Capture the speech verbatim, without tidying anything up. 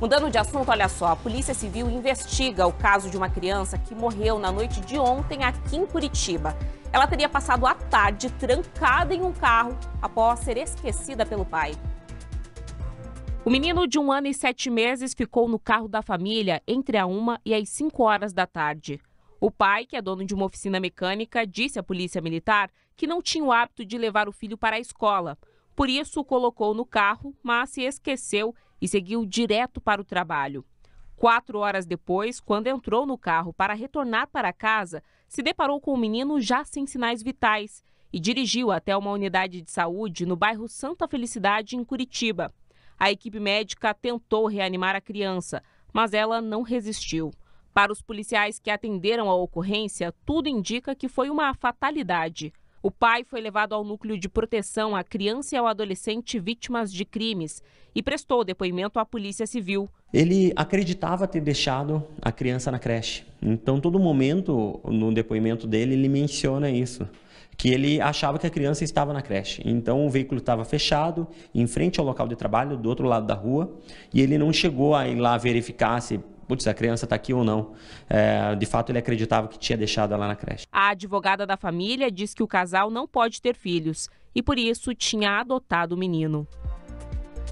Mudando de assunto, olha só, a Polícia Civil investiga o caso de uma criança que morreu na noite de ontem aqui em Curitiba. Ela teria passado a tarde trancada em um carro após ser esquecida pelo pai. O menino de um ano e sete meses ficou no carro da família entre a uma e as cinco horas da tarde. O pai, que é dono de uma oficina mecânica, disse à polícia militar que não tinha o hábito de levar o filho para a escola. Por isso, o colocou no carro, mas se esqueceu e seguiu direto para o trabalho. Quatro horas depois, quando entrou no carro para retornar para casa, se deparou com o menino já sem sinais vitais e dirigiu até uma unidade de saúde no bairro Santa Felicidade, em Curitiba. A equipe médica tentou reanimar a criança, mas ela não resistiu. Para os policiais que atenderam a ocorrência, tudo indica que foi uma fatalidade. O pai foi levado ao núcleo de proteção à criança e ao adolescente vítimas de crimes e prestou depoimento à Polícia Civil. Ele acreditava ter deixado a criança na creche. Então, todo momento, no depoimento dele, ele menciona isso, que ele achava que a criança estava na creche. Então, o veículo estava fechado, em frente ao local de trabalho, do outro lado da rua, e ele não chegou a ir lá verificar se putz, a criança está aqui ou não. É, de fato, ele acreditava que tinha deixado ela na creche. A advogada da família diz que o casal não pode ter filhos e, por isso, tinha adotado o menino.